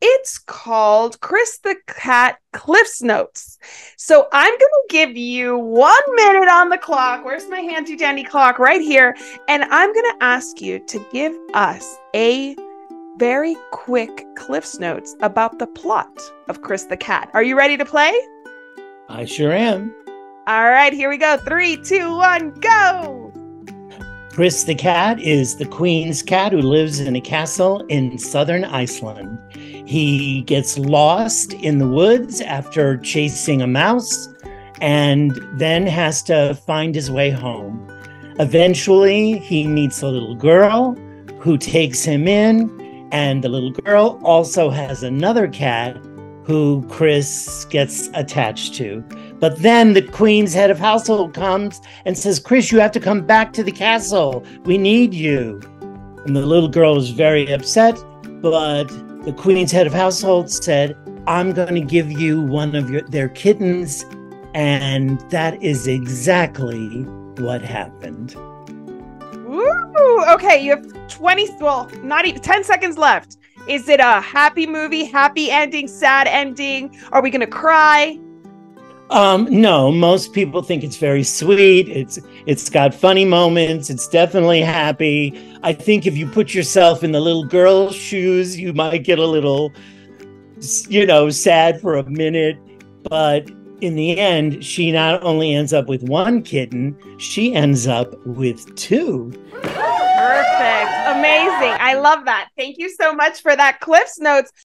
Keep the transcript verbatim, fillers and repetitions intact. It's called Kris the Cat CliffsNotes. So I'm going to give you one minute on the clock. Where's my handy dandy clock? Right here. And I'm going to ask you to give us a very quick CliffsNotes about the plot of Kris the Cat. Are you ready to play? I sure am. All right, here we go. Three, two, one, go. Kris the Cat is the queen's cat who lives in a castle in southern Iceland. He gets lost in the woods after chasing a mouse and then has to find his way home. Eventually, he meets a little girl who takes him in, and the little girl also has another cat who Kris gets attached to. But then the queen's head of household comes and says, "Kris, you have to come back to the castle. We need you." And the little girl is very upset, but the queen's head of household said, "I'm going to give you one of your, their kittens." And that is exactly what happened. Ooh, okay, you have twenty, well, not even, ten seconds left. Is it a happy movie, happy ending, sad ending? Are we going to cry? Um, no, most people think it's very sweet. It's it's got funny moments. It's definitely happy. I think if you put yourself in the little girl's shoes, you might get a little, you know, sad for a minute. But in the end, she not only ends up with one kitten, she ends up with two. Perfect. Amazing. I love that. Thank you so much for that CliffsNotes.